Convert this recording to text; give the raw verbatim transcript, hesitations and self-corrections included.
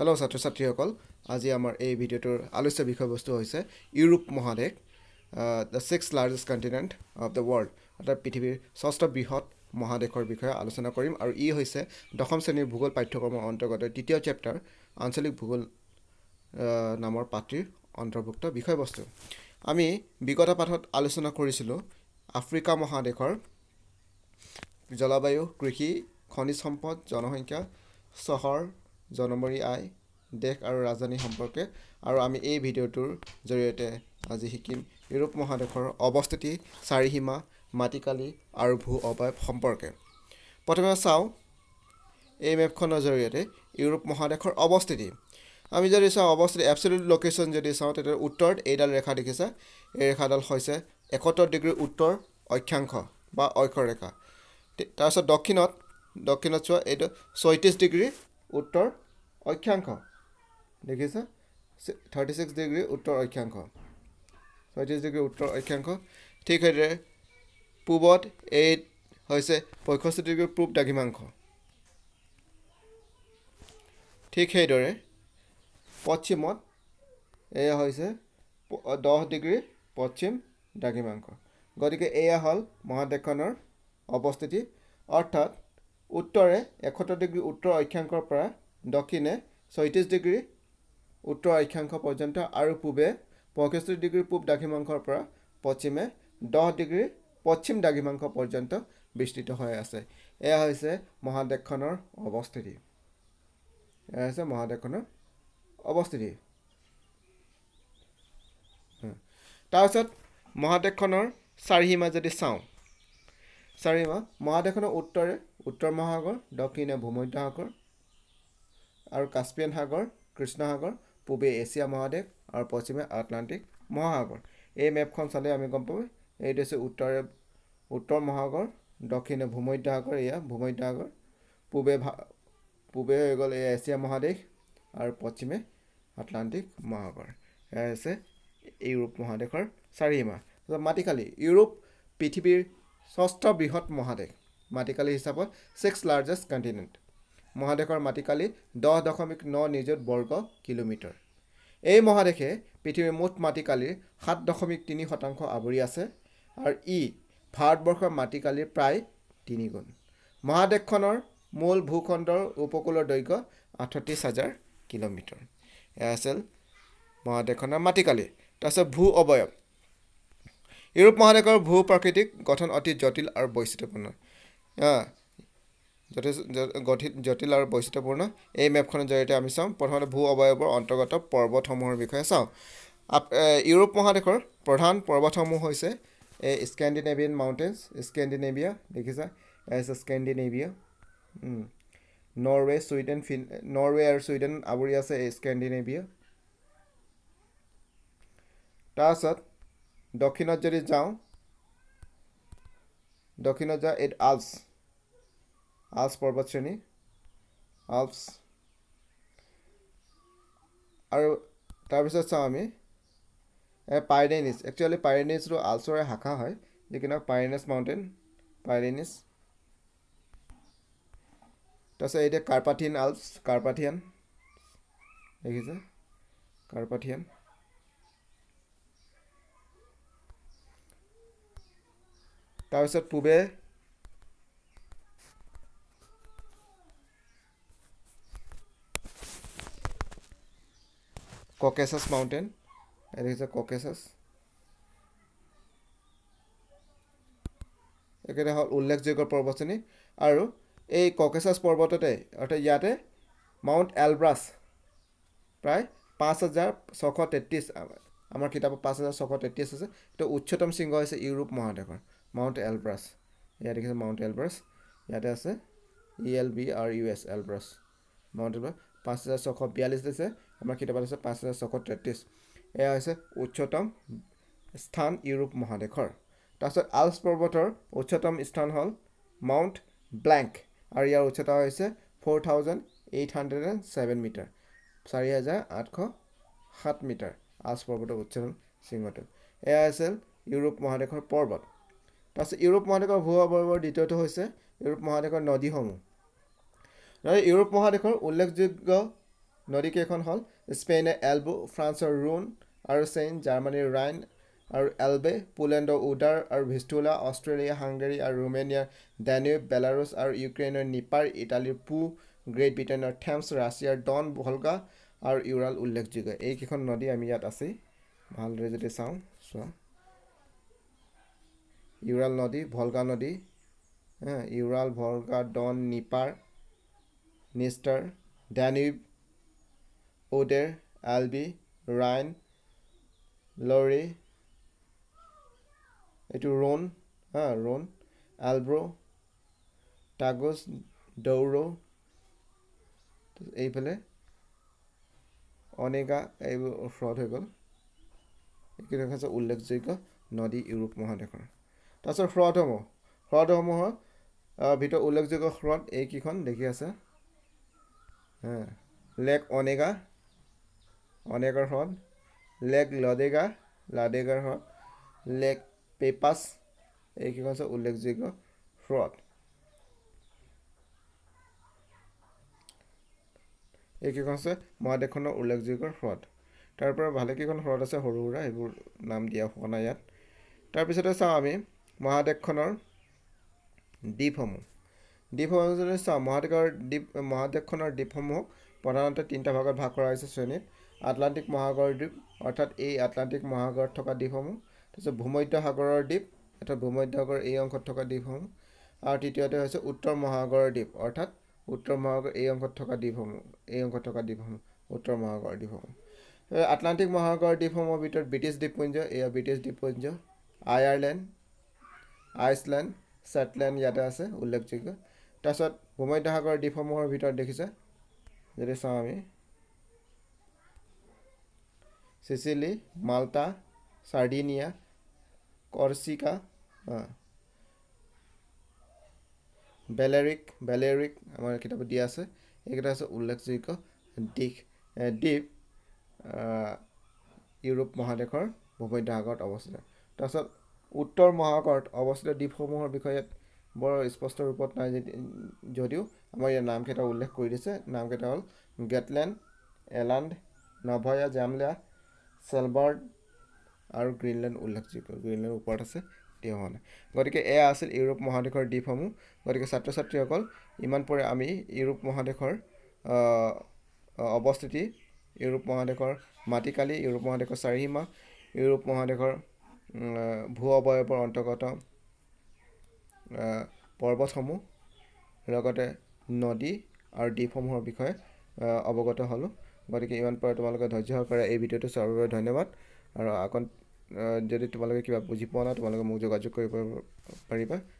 Hello छात्र छात्री आज आमार ए भिडियोटोर आलोच्य विषयबस्तु হৈছে ইউৰোপ মহাদেশ the six largest continent of the world अर्थात পৃথিৱীৰ ষষ্ঠ বৃহৎ মহাদেশৰ বিষয়ে আলোচনা কৰিম আৰু ই হৈছে দশম শ্ৰেণীৰ ভূগোল পাঠ্যক্ৰমৰ অন্তৰ্গত তৃতীয় চেপ্টাৰ আঞ্চলিক ভূগোল নামৰ পাঠৰ অন্তৰ্ভুক্ত বিষয়বস্তু। আমি বিগত পাঠত আলোচনা কৰিছিলো আফ্ৰিকা মহাদেশৰ জলবায়ু, কৃষি, খনিজ সম্পদ, জনসংখ্যা, চহৰ, जनमूरी आय, देश और राजधानी सम्पर्के और आम भिडिओटर जरिए आज शिकिम यूरोप महादेशर अवस्थिति, चारिसीमा, माटिकाली और भू अवयव सम्पर्के। प्रथम चाओ ये मेपखर जरिए यूरोप महादेशर अवस्थिति। आम जो चाँव अवस्थिति एब्सोल्यूट लोकेशन जो चाँव उत्तर एडाल रेखा देखिशा ये रेखाडाल इकहत्तर डिग्री उत्तर अक्षांश अक्षरेखा तार दक्षिण दक्षिण चुआ ये छत्तीस डिग्री उत्तर अक्षांश देखी थार्टी सिक्स डिग्री उत्तर अक्षांश छत्तीस डिग्री उत्तर अक्षांश। ठीक है पूबत ये पष्टि डिग्री पूब द्राघिमांश। ठीक है पश्चिम यह दस डिग्री पश्चिम द्राघिमांश। गति एया हल महादेशखनर अवस्थिति अर्थात उत्तरे इकहत्तर डिग्री उत्तर अक्षांशर पर दक्षिणे छत्तीस डिग्री उत्तर अक्षांश पर्यंत और पूबे पचहत्तर डिग्री पूब द्राघिमांशर पर पश्चिमे दस डिग्री पश्चिम द्राघिमांश पर्यंत विस्तृत हो आछे। एया होइछे महादेशखनर अवस्थिति। एया होइछे महादेशखनर अवस्थिति। तारपिছত महादेशखनर चारिसीमा यदि चाওঁ चारिसीमा महादेशखनर उत्तरे उत्तर महासागर, दक्षिणे भूमध्य सागर और कास्पियन सागर, कृष्ण सागर, पूबे एशिया महादेश और पश्चिमे आटलांटिक महासागर। ये मेपखन चाले आमी गम पाबो ये उत्तरे उत्तर महासागर, दक्षिणे भूमध्य सागर, एया भूमध्य सागर, पूबे पूबे हो गल एशिया महादेश और पश्चिमे आटलांटिक महासागर। एया यूरोप महादेशर चारिसीमा। माटिकाली यूरोप पृथिवीर षष्ठ बृहत् महादेश। माटिकाली हिसाब से सिक्स लार्जेस्ट कन्टिनेंट। महादेशर माटिकाली दस दशमिक नौ निजुत वर्ग किलोमीटर। यह महादेशे पृथ्वी मुठ माटिकालीर सात दशमिक तीन शतांश आवरी आछे और इ भारतवर्षर माटिकालीर प्राय तीन गुण। महादेशखनर मूल भूखंडर उपकूल दैर्घ्य अड़तीस हजार किलोमीटर। एया आछिल महादेशखनर माटिकाली। तारपिছত भू अवयव। यूरोप महादेशर भू प्राकृतिक गठन अति जटिल और वैचित्रपूर्ण। गठित जटिल और वैचित्रपूर्ण ये मेपखर जरिए आम चाँव प्रथम भू अवयवर अंतर्गत पर्वतसमूहर विषय चाँव। यूरोप महादेशर प्रधान पर्वतसमूह स्कैंडिनेवियन माउंटेन्स, स्कैंडिनेविया देखिशा स्कैंडिनेविया, नॉर्वे, स्वीडेन, फिन नॉर्वे और स्वीडेन आवरी आछे स्कैंडिनेविया। तारपिছত दक्षिण जदि जाऊँ दक्षिण जा आल्प्स, आल्प्स पर्वत श्रेणी, आल्प्स और तारपिছত चाওঁ आमी पाइरेनिज। एक्चुअली पाइरेनिज आल्प्सर शाखा है लेकिन पाइरेनिज माउंटेन, पाइरेनिज। तारपिছত कार्पाथियन आल्प्स, कार्पाथियन देखिछे कार्पाथियन। तारपिছত पूबे कॉकेसस माउंटेन देखिछे कॉकेसस। एकेटा हल उल्लेखयोग्य पर्वतश्रेणी और ये कॉकेसस पर्वतते अर्थात इयाते माउंट एलब्रास प्राय पाँच हज़ार छश तेत्रिस आमार किताबत पाँच हज़ार छश तेत्रिस आछे। तो उच्चतम शृंग होइछे यूरोप महादेशर माउंट एलब्रास। इतना देखिए माउंट एलब्रास इतने आसे E L B R U S Elbrus mount Elbrus पाँच हज़ार छश बयाल्लिस देखे आम किताबत आसे पाँच हज़ार छश तेत्रिस। यह उच्चतम स्थान यूरोप महादेशर। तारपिছত आल्प्स पर्वतर उच्चतम स्थान हल माउंट ब्लैंक और यार उच्चता four thousand eight hundred and seven metre, चार हज़ार आठश सात मीटर आल्प्स पर्वतर उच्चतम शृंगट। यह यूरोप महादेशर पर्वत। तारपिছত यूरोप महादेशर भू अवयव द्वितीयটো হৈছে यूरोप महादेशर नदीসমূह। यूरोप महादेशर उल्लेखयोग्य नदीकेइখন हल स्पेइনৰ এলব, फ्रांसर ৰুন আৰু চেইন, জাৰ্মানীৰ ৰাইন আৰু এলবে, পোলেণ্ডৰ ওডাৰ আৰু ভিস্তুলা, অষ্ট্ৰেলিয়া, হাংগেৰী আৰু ৰুমেনিয়াৰ ডেনিউব, বেলাৰুছ আৰু ইউক্ৰেইনৰ নিপাৰ, ইটালীৰ পু, গ্ৰেট ব্ৰিটেইনৰ থেমছ, ৰাছিয়াৰ ডন, ভলগা আৰু ইউৰাল উল্লেখযোগ্য। এইকেইখন নদী আমি ইয়াত আছে ভালদৰে যদি চাওঁ, চোৱা ইউৰাল নদী, ভলগা নদী, Ural, Volga, Don, Dnieper, Dniester, Danube, Oder, Elbe, Rhine, Loire, यू रोन, हाँ रोन, एल्ब्रो, टागस, डौरो, ये ओनेगा ये फ्रड हो गल ये उल्लेखयोग्य नदी यूरोप महादेशर। तार फ्रडसमूह फ्रडसमूहर भर उल्लेखयोग्य फ्रड यह देखी आसा हाँ लेक ओनेगा ओनेगार ह्रद, लेक लडेगा लाडेगार ह्रद, लेक पेपास ये उल्लेखयोग्य ह्रद। ये महादेशर उल्लेखयोग्य ह्रद। तारपर भालेकेइখন ह्रद आछे सरू सुरा एबोर नाम दिया हुआ ना इयात। तारपिछते चाओ आमि महादेशखনৰ द्वीपসমূह द्वीपসমূह चाओ महादेशर द्वीप महादेशखনৰ द्वीपসমূহ प्रधानतः तीनटा भागत भाग करा होइसे श्रेणीत। आटलान्टिक महासागर द्वीप अर्थात ये आटलान्टिक महासागर थका द्वीपসমূह, तारपिছত भूमध्य सागर द्वीप अर्थात भूमध्य सागर ये अंशत थका द्वीपসমূह और तृतीयते होइसे उत्तर महासागर द्वीप अर्थात उत्तर महासागर ये अंशत थका द्वीपসমূह ये अंशत थका द्वीपসমূह उत्तर महासागर द्वीपসমূह। आटलान्टिक महासागर द्वीपসমূहर भितरत ब्रिटिश द्वीपपुंज एया ब्रिटिश द्वीपपुंज, आयारलैंड, आइसलैंड, स्कटलैंड इयाते आछे उल्लेखयोग्य। तारपिছত भूमध्य सागर द्वीपসমূहर भितरत देखिছে जैसे सामी Sicily, Malta, Sardinia, Corsica, Balearic Balearic आमार किताबत दिया आछे एटा आछे उल्लेखयोग्य दिश द्वीप यूरोप महादेशर भूमध्य सागरत अवस्थित। तारपिছত उत्तर महासागरत अवस्थित द्वीपसमूहर विषय बर स्पष्ट रूपत ना जदिव आम नामकटा उल्लेख कर दी। नामकटा हल गेटलैंड, एलान्ड, नभया, जामलिया, सेलबार्ड और ग्रीनलैंड उल्लेखयोग्य। ग्रीनलैंड ऊपर आसे गति के आज यूरोप महादेशर द्वीपसमूह। गति छात्र छात्री इमानपुरे आम यूरोप महादेशर अवस्थिति, यूरोप महादेशर माटिकाली, यूरोप महादेशर चारिसीमा, यूरोप महादेशर भू अवयवर अंतर्गत पर्वतसमूह, नदी और द्वीपसमूहर विषय अवगत हलो। गति के इमान पर तुम लोग धैर्य सहकारे ये भिडिओ चोৱাৰ धन्यवाद। और आकन जो तुम लोग क्या बुझी पा ना तुम लोग मोक जोगाजोग करिब पारिबा।